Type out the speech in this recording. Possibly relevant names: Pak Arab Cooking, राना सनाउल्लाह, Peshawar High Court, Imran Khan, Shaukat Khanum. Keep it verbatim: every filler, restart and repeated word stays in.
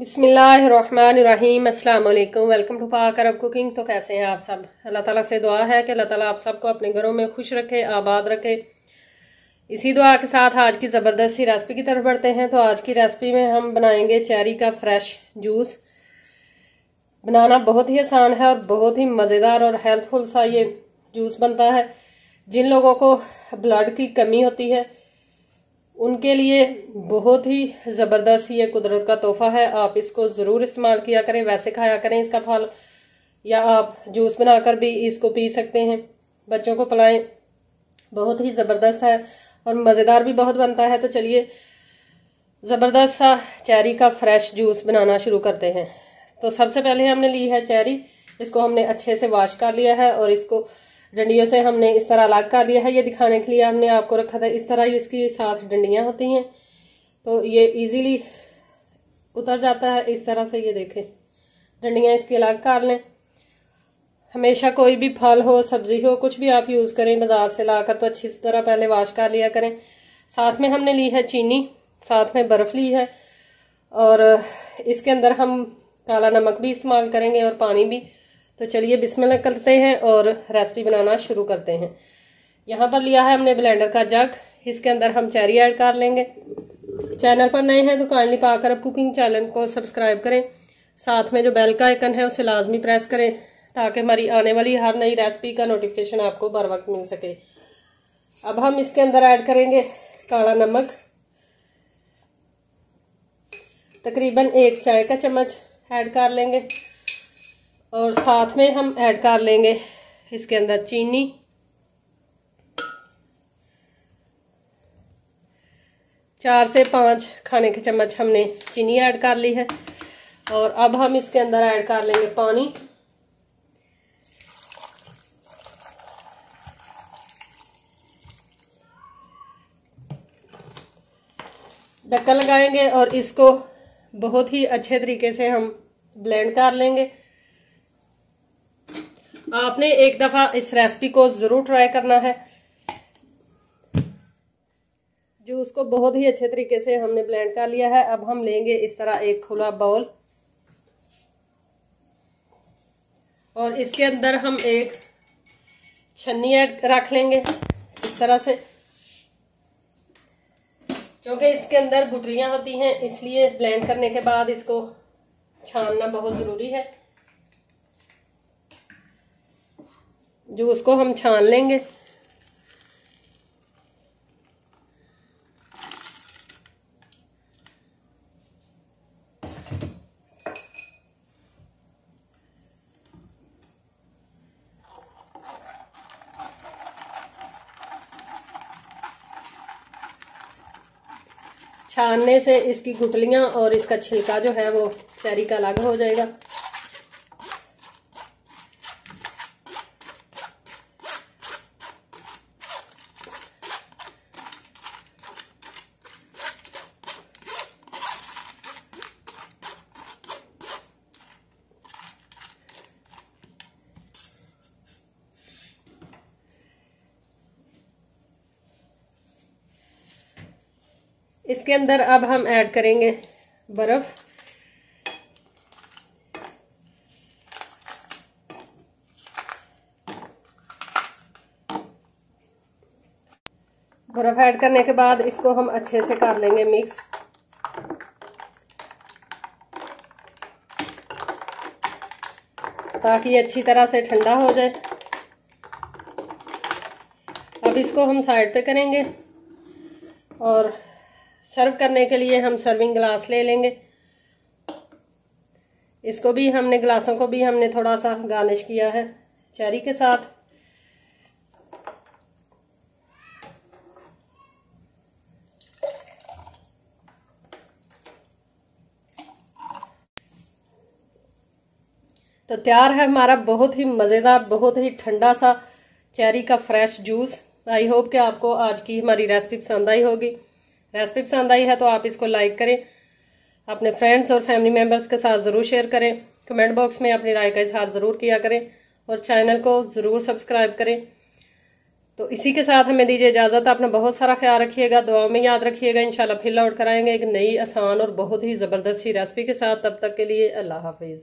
बिस्मिल्लाहिर्रहमानिर्रहीम, अस्सलाम वालेकुम, वेलकम टू पाक अरब कुकिंग। तो कैसे हैं आप सब? अल्लाह ताला से दुआ है कि अल्लाह ताला आप सबको अपने घरों में खुश रखे, आबाद रखे। इसी दुआ के साथ आज की ज़बरदस्त सी रेसिपी की तरफ बढ़ते हैं। तो आज की रेसिपी में हम बनाएंगे चेरी का फ्रेश जूस। बनाना बहुत ही आसान है और बहुत ही मज़ेदार और हेल्थफुल सा ये जूस बनता है। जिन लोगों को ब्लड की कमी होती है उनके लिए बहुत ही ज़बरदस्त ये कुदरत का तोहफा है। आप इसको ज़रूर इस्तेमाल किया करें, वैसे खाया करें इसका फल, या आप जूस बनाकर भी इसको पी सकते हैं, बच्चों को पिलाएं। बहुत ही ज़बरदस्त है और मज़ेदार भी बहुत बनता है। तो चलिए ज़बरदस्त सा चेरी का फ्रेश जूस बनाना शुरू करते हैं। तो सबसे पहले हमने ली है चेरी, इसको हमने अच्छे से वॉश कर लिया है और इसको डंडियों से हमने इस तरह अलग कर लिया है। ये दिखाने के लिए हमने आपको रखा था, इस तरह इसकी साथ डंडियां होती हैं तो ये इजीली उतर जाता है। इस तरह से ये देखें, डंडियां इसकी अलग कर लें। हमेशा कोई भी फल हो, सब्जी हो, कुछ भी आप यूज़ करें बाजार से लाकर, तो अच्छी तरह पहले वाश कर लिया करें। साथ में हमने ली है चीनी, साथ में बर्फ़ ली है और इसके अंदर हम काला नमक भी इस्तेमाल करेंगे और पानी भी। तो चलिए बिस्मिल्लाह करते हैं और रेसिपी बनाना शुरू करते हैं। यहाँ पर लिया है हमने ब्लेंडर का जग, इसके अंदर हम चेरी ऐड कर लेंगे। चैनल पर नए हैं तो kindly Pak Arab cooking channel को सब्सक्राइब करें, साथ में जो बेल का आइकन है उसे लाजमी प्रेस करें ताकि हमारी आने वाली हर नई रेसिपी का नोटिफिकेशन आपको बर वक्त मिल सके। अब हम इसके अंदर ऐड करेंगे काला नमक, तकरीबन एक चाय का चम्मच ऐड कर लेंगे और साथ में हम ऐड कर लेंगे इसके अंदर चीनी। चार से पाँच खाने के चम्मच हमने चीनी ऐड कर ली है और अब हम इसके अंदर ऐड कर लेंगे पानी। ढक्कन लगाएंगे और इसको बहुत ही अच्छे तरीके से हम ब्लेंड कर लेंगे। आपने एक दफ़ा इस रेसिपी को ज़रूर ट्राई करना है। जूस को बहुत ही अच्छे तरीके से हमने ब्लेंड कर लिया है। अब हम लेंगे इस तरह एक खुला बाउल और इसके अंदर हम एक छन्नी ऐड रख लेंगे इस तरह से, क्योंकि इसके अंदर गुठलियां होती हैं, इसलिए ब्लेंड करने के बाद इसको छानना बहुत ज़रूरी है। जूस को हम छान लेंगे। छानने से इसकी गुठलियां और इसका छिलका जो है वो चेरी का अलग हो जाएगा। इसके अंदर अब हम ऐड करेंगे बर्फ। बर्फ ऐड करने के बाद इसको हम अच्छे से कर लेंगे मिक्स। ताकि अच्छी तरह से ठंडा हो जाए। अब इसको हम साइड पे करेंगे और सर्व करने के लिए हम सर्विंग ग्लास ले लेंगे। इसको भी हमने, ग्लासों को भी हमने थोड़ा सा गार्निश किया है चेरी के साथ। तो तैयार है हमारा बहुत ही मज़ेदार, बहुत ही ठंडा सा चेरी का फ्रेश जूस। आई होप कि आपको आज की हमारी रेसिपी पसंद आई होगी। रेसिपी पसंद आई है तो आप इसको लाइक करें, अपने फ्रेंड्स और फैमिली मेम्बर्स के साथ ज़रूर शेयर करें। कमेंट बॉक्स में अपनी राय का इजहार ज़रूर किया करें और चैनल को ज़रूर सब्सक्राइब करें। तो इसी के साथ हमें दीजिए इजाज़त। आपने बहुत सारा ख्याल रखिएगा, दुआ में याद रखिएगा। इंशाल्लाह फिर लौट कर आएंगे एक नई आसान और बहुत ही ज़बरदस्त सी रेसिपी के साथ। तब तक के लिए अल्लाह हाफिज़।